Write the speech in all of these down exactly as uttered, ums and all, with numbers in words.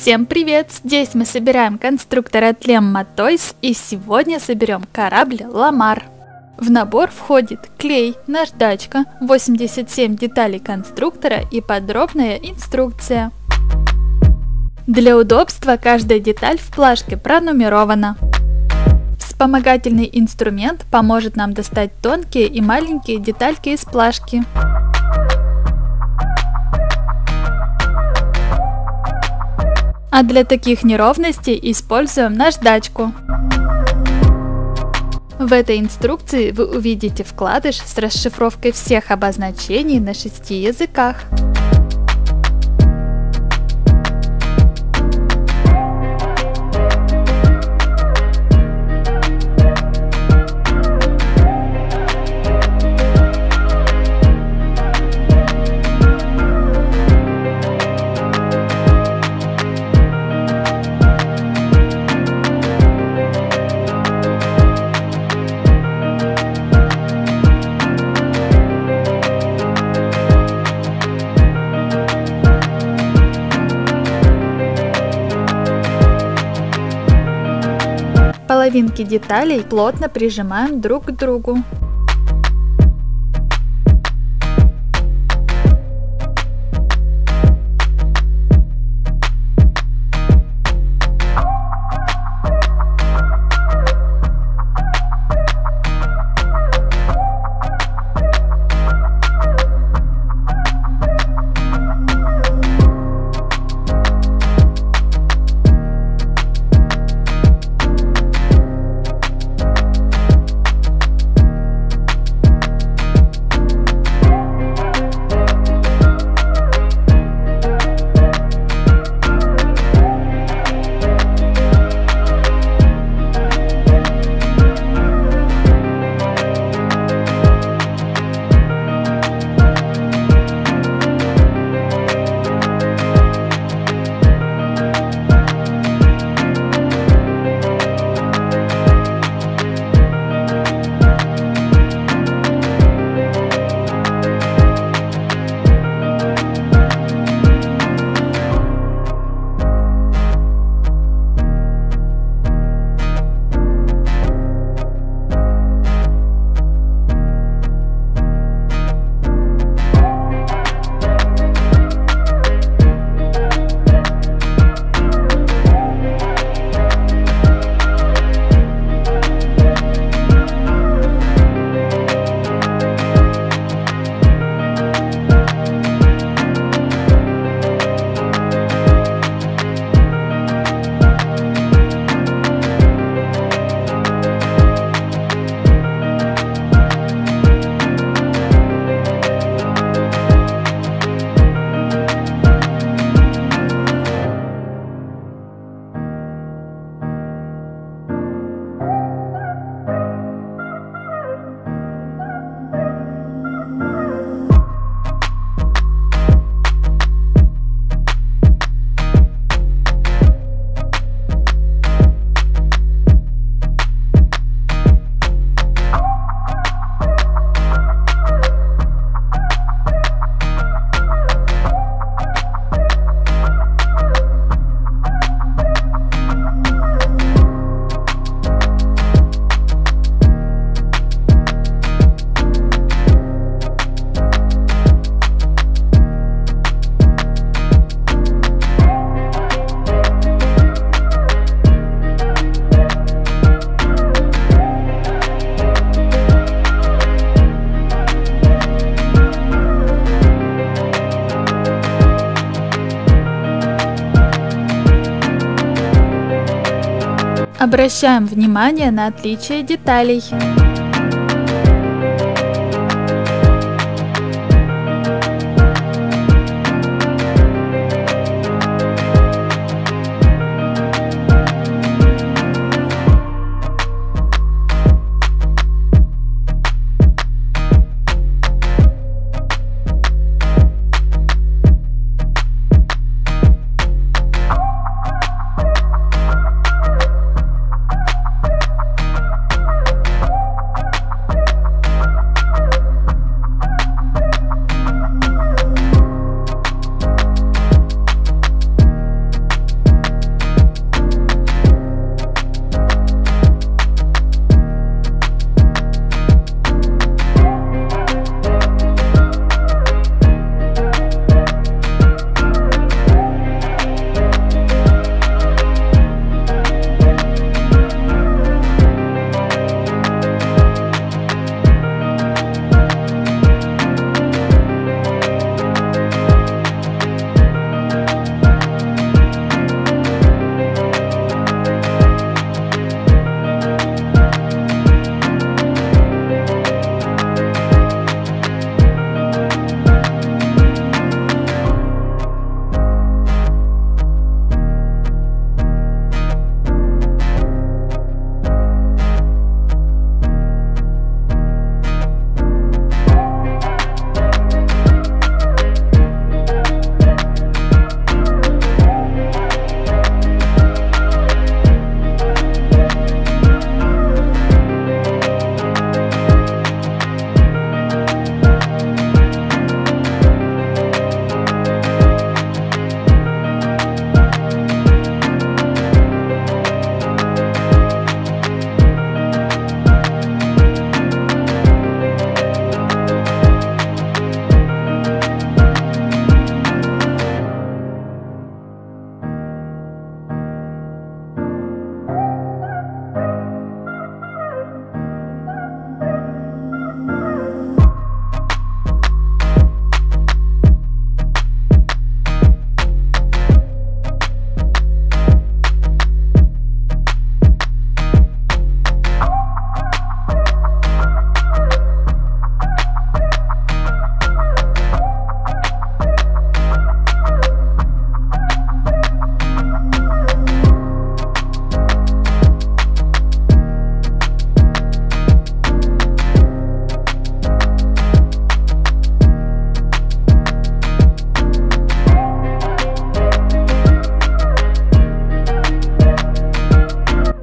Всем привет! Здесь мы собираем конструктор от Lemmo тойс, и сегодня соберем корабль Ламар. В набор входит клей, наждачка, восемьдесят семь деталей конструктора и подробная инструкция. Для удобства каждая деталь в плашке пронумерована. Вспомогательный инструмент поможет нам достать тонкие и маленькие детальки из плашки. А для таких неровностей используем наждачку. В этой инструкции вы увидите вкладыш с расшифровкой всех обозначений на шести языках. Половинки деталей плотно прижимаем друг к другу. Обращаем внимание на отличие деталей.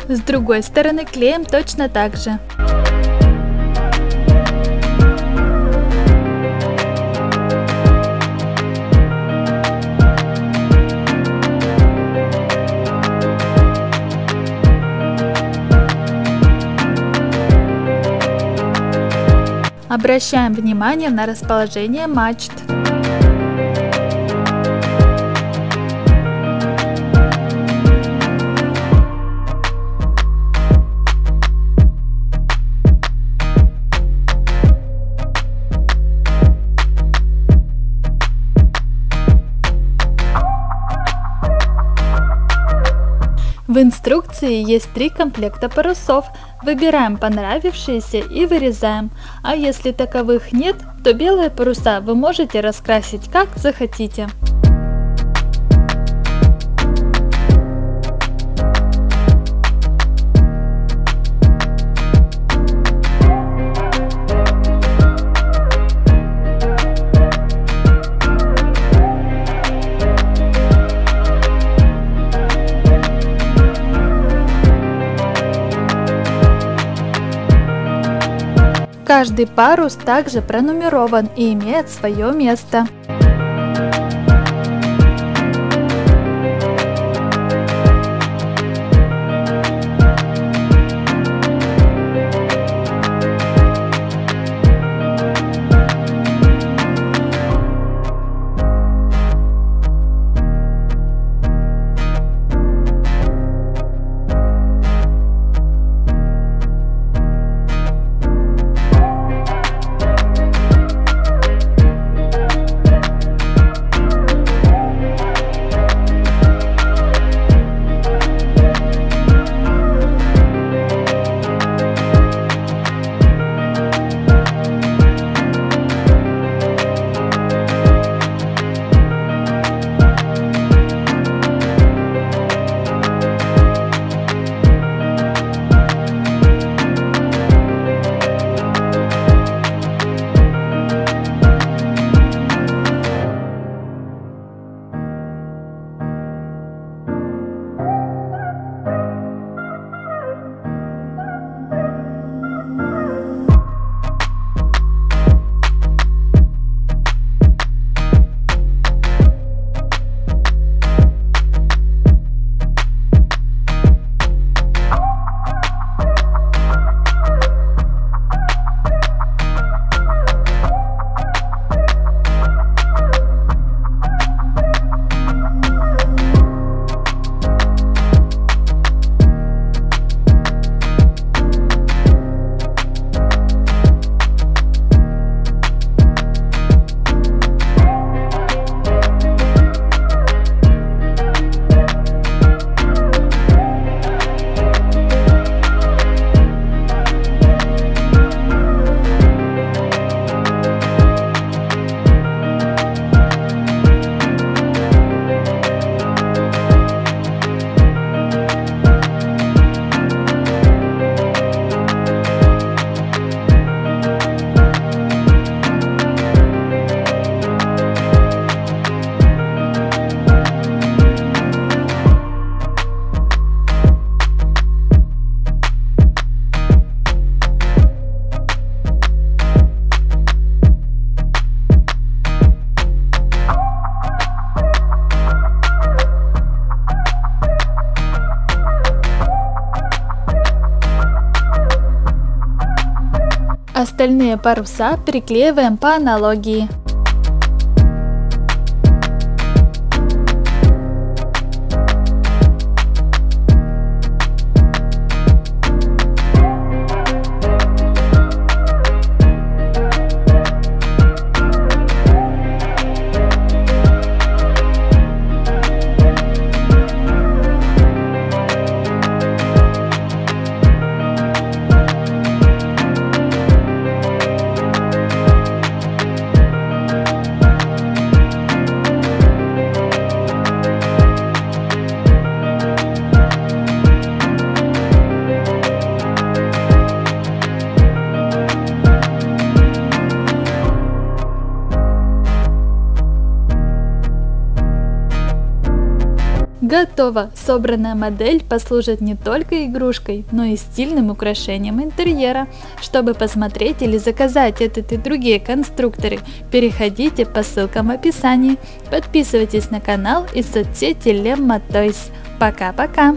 С другой стороны клеим точно так же. Обращаем внимание на расположение мачт. В инструкции есть три комплекта парусов, выбираем понравившиеся и вырезаем, а если таковых нет, то белые паруса вы можете раскрасить как захотите. Каждый парус также пронумерован и имеет свое место. Остальные паруса приклеиваем по аналогии. Готово! Собранная модель послужит не только игрушкой, но и стильным украшением интерьера. Чтобы посмотреть или заказать этот и другие конструкторы, переходите по ссылкам в описании. Подписывайтесь на канал и соцсети Lemmo тойс. Пока-пока!